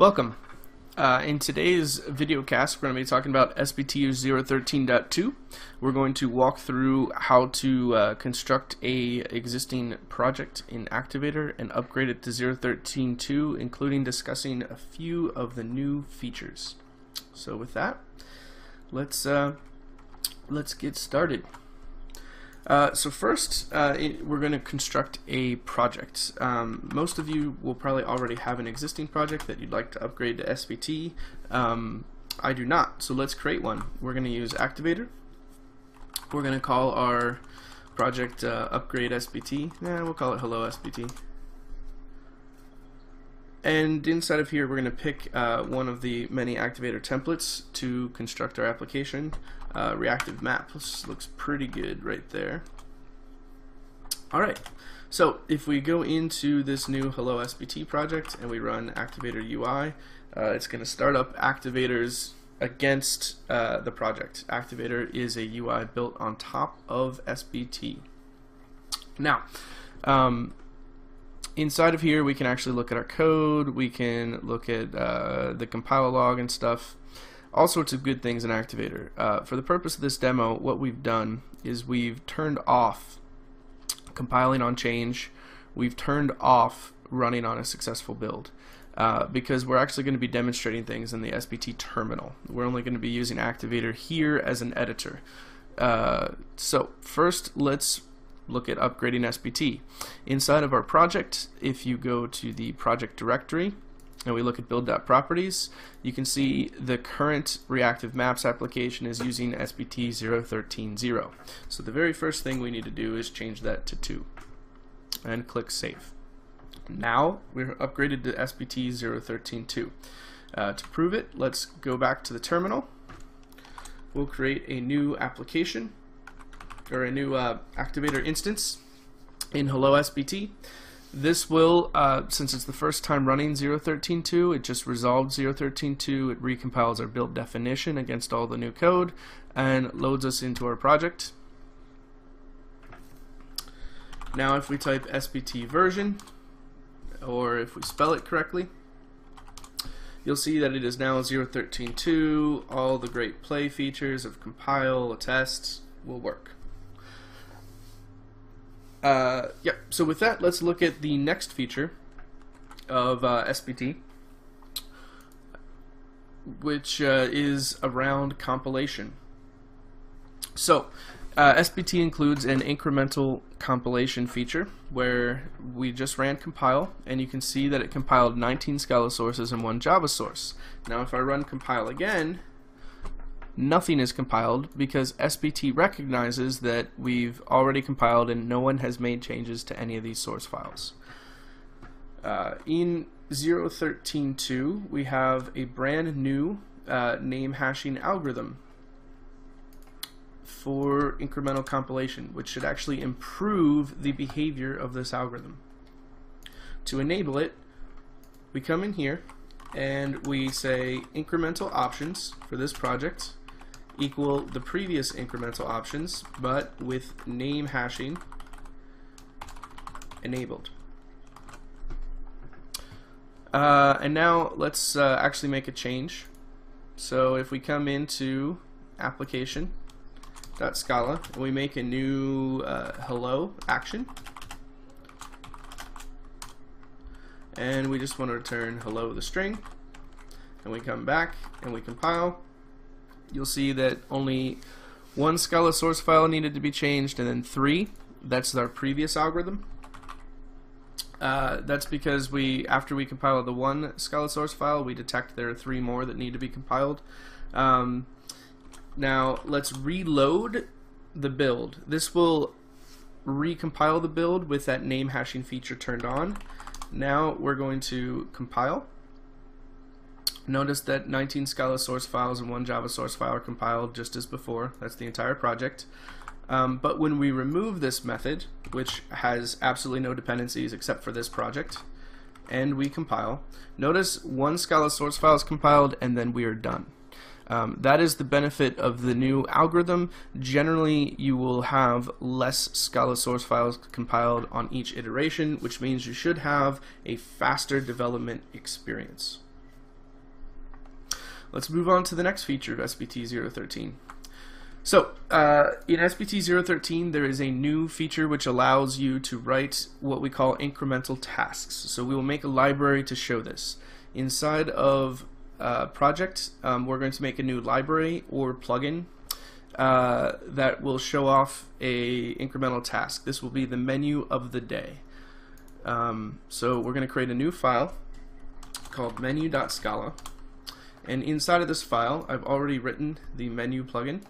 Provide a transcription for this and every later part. Welcome. In today's video cast, we're going to be talking about SBT 013.2. We're going to walk through how to construct a existing project in Activator and upgrade it to 013.2, including discussing a few of the new features. So with that, let's get started. So first, we're going to construct a project. Most of you will probably already have an existing project that you'd like to upgrade to SBT. I do not, so let's create one. We're going to use Activator. We're going to call our project upgrade SBT. We'll call it hello SBT. And inside of here, we're going to pick one of the many Activator templates to construct our application. Reactive Maps looks pretty good right there. Alright, so if we go into this new Hello SBT project and we run Activator UI, it's going to start up Activator's against the project. Activator is a UI built on top of SBT. Now, inside of here, we can actually look at our code, we can look at the compile log and stuff, all sorts of good things in Activator. For the purpose of this demo, what we've done is we've turned off compiling on change, we've turned off running on a successful build, because we're actually going to be demonstrating things in the SBT terminal. We're only going to be using Activator here as an editor. So first, let's look at upgrading SBT. Inside of our project, if you go to the project directory and we look at build.properties, you can see the current Reactive Maps application is using SBT 0.13.0. So the very first thing we need to do is change that to 2 and click Save. Now we're upgraded to SBT 0.13.2. To prove it, let's go back to the terminal. We'll create a new application, or a new Activator instance in Hello SBT. This will, since it's the first time running 0.13.2, it just resolves 0.13.2, it recompiles our build definition against all the new code and loads us into our project. Now if we type SBT version, or if we spell it correctly, you'll see that it is now 0.13.2. all the great play features of compile, tests will work. Yep. So with that, let's look at the next feature of SBT, which is around compilation. So SBT includes an incremental compilation feature where we just ran compile, and you can see that it compiled 19 Scala sources and 1 Java source. Now if I run compile again, nothing is compiled because SBT recognizes that we've already compiled and no one has made changes to any of these source files. In 0.13.2, we have a brand new name hashing algorithm for incremental compilation, which should actually improve the behavior of this algorithm. To enable it, we come in here and we say incremental options for this project equal the previous incremental options, but with name hashing enabled. And now let's actually make a change. So if we come into application.scala and we make a new hello action, and we just want to return hello the string, and we come back and we compile, you'll see that only 1 Scala source file needed to be changed, and then 3. That's our previous algorithm. That's because after we compile the 1 Scala source file, we detect there are 3 more that need to be compiled. Now let's reload the build. This will recompile the build with that name hashing feature turned on. Now we're going to compile. Notice that 19 Scala source files and 1 Java source file are compiled just as before. That's the entire project. But when we remove this method, which has absolutely no dependencies except for this project, and we compile, notice 1 Scala source file is compiled and then we are done. That is the benefit of the new algorithm. Generally, you will have less Scala source files compiled on each iteration, which means you should have a faster development experience. Let's move on to the next feature of SBT 013. So, in SBT 013, there is a new feature which allows you to write what we call incremental tasks. So we will make a library to show this. Inside of project, we're going to make a new library or plugin that will show off a incremental task. This will be the menu of the day. So we're going to create a new file called menu.scala, and inside of this file I've already written the menu plugin.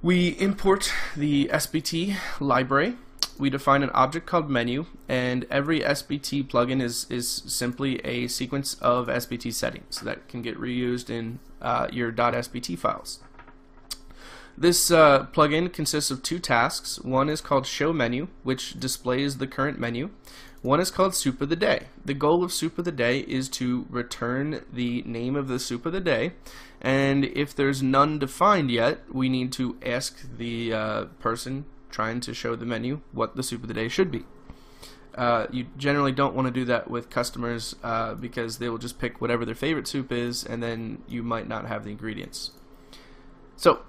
We import the SBT library. We define an object called menu, and every SBT plugin is simply a sequence of SBT settings that can get reused in your .sbt files. This plugin consists of two tasks. One is called show menu, which displays the current menu. One is called soup of the day. The goal of soup of the day is to return the name of the soup of the day, and if there's none defined yet, we need to ask the person trying to show the menu what the soup of the day should be. You generally don't want to do that with customers because they will just pick whatever their favorite soup is, and then you might not have the ingredients. So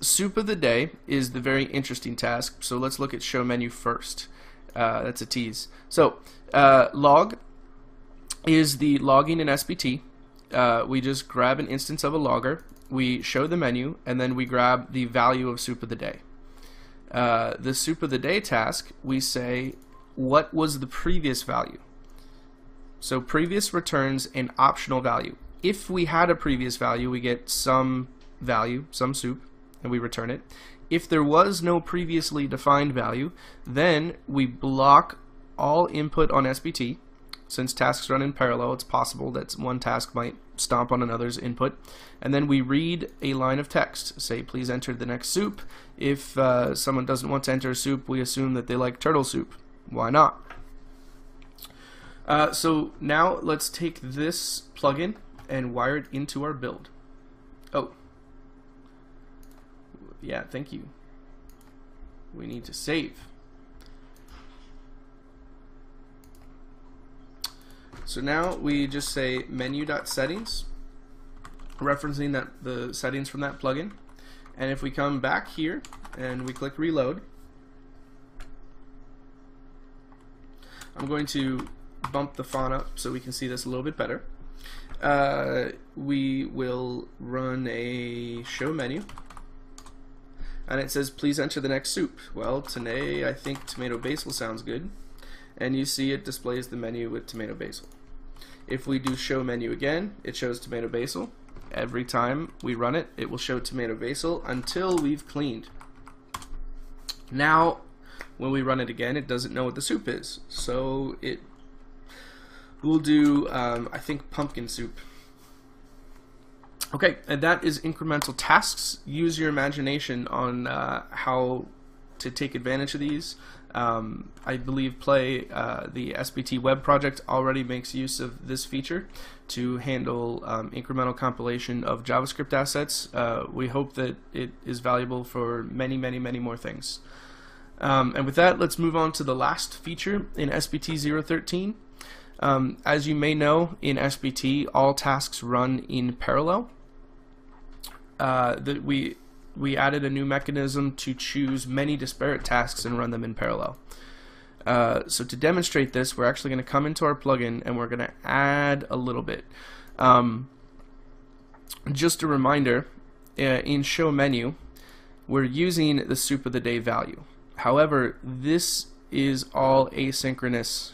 soup of the day is the very interesting task, so let's look at show menu first. That's a tease. So log is the logging in SBT. We just grab an instance of a logger, we show the menu, and then we grab the value of soup of the day. The soup of the day task, we say what was the previous value. So previous returns an optional value. If we had a previous value, we get some value, some soup, and we return it. If there was no previously defined value, then we block all input on SBT. Since tasks run in parallel, it's possible that one task might stomp on another's input, and then we read a line of text. Say, please enter the next soup. If someone doesn't want to enter soup, we assume that they like turtle soup. Why not? So now let's take this plugin and wire it into our build. Oh, yeah, thank you. We need to save. So now we just say menu.settings, referencing the settings from that plugin, and if we come back here and we click reload, I'm going to bump the font up so we can see this a little bit better. We will run a show menu, and it says please enter the next soup. Well, today I think tomato basil sounds good, and you see it displays the menu with tomato basil. If we do show menu again, it shows tomato basil. Every time we run it, it will show tomato basil until we've cleaned. Now when we run it again, it doesn't know what the soup is, so it will do I think pumpkin soup. Okay, and that is incremental tasks. Use your imagination on how to take advantage of these. I believe Play, the SBT web project, already makes use of this feature to handle incremental compilation of JavaScript assets. We hope that it is valuable for many, many, many more things. And with that, let's move on to the last feature in SBT 013. As you may know, in SBT, all tasks run in parallel. We added a new mechanism to choose many disparate tasks and run them in parallel. So to demonstrate this, we're actually going to come into our plugin and we're going to add a little bit. Just a reminder, in show menu, we're using the soup of the day value. However, this is all asynchronous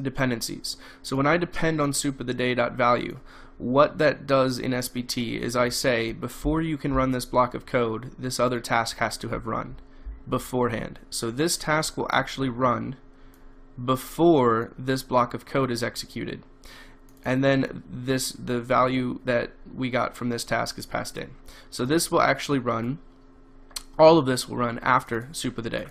dependencies. So when I depend on soup of the day .value, what that does in SBT is I say before you can run this block of code, this other task has to have run beforehand. So this task will actually run before this block of code is executed, and then the value that we got from this task is passed in. So this will actually run, all of this will run after soup of the day,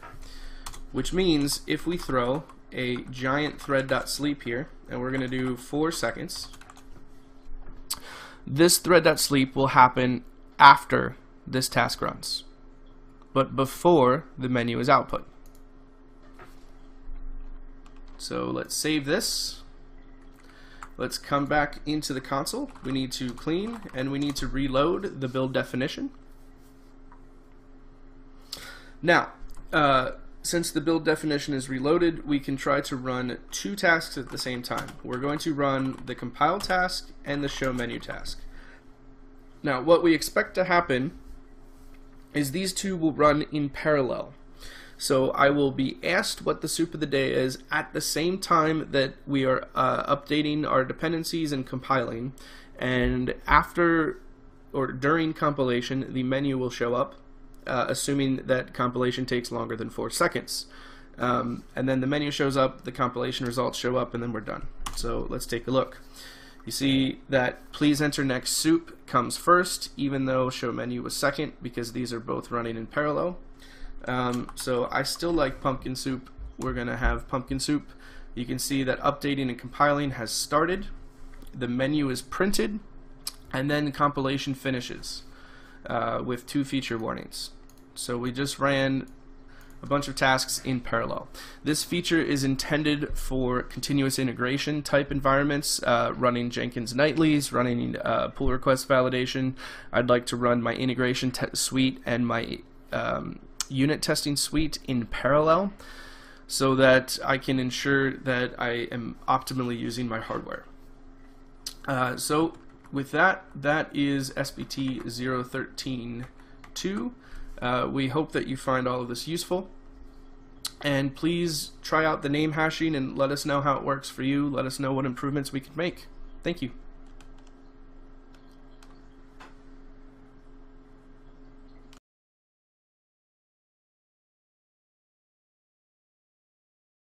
which means if we throw a giant thread.sleep here, and we're gonna do 4 seconds, this thread.sleep will happen after this task runs, but before the menu is output. So let's save this, Let's come back into the console. We need to clean and we need to reload the build definition. Now, since the build definition is reloaded, we can try to run two tasks at the same time. We're going to run the compile task and the show menu task. Now, what we expect to happen is these two will run in parallel. So I will be asked what the soup of the day is at the same time that we are updating our dependencies and compiling. And after or during compilation, the menu will show up, assuming that compilation takes longer than 4 seconds. And then the menu shows up, the compilation results show up, and then we're done. So let's take a look. You see that please enter next soup comes first, even though show menu was second, because these are both running in parallel. So I still like pumpkin soup. We're gonna have pumpkin soup. You can see that updating and compiling has started, the menu is printed, and then compilation finishes with two feature warnings. So we just ran a bunch of tasks in parallel. This feature is intended for continuous integration type environments, running Jenkins nightlies, running pull request validation. I'd like to run my integration suite and my unit testing suite in parallel so that I can ensure that I am optimally using my hardware. So with that, that is SBT 013.2. We hope that you find all of this useful, and please try out the name hashing and let us know how it works for you. Let us know what improvements we can make. Thank you.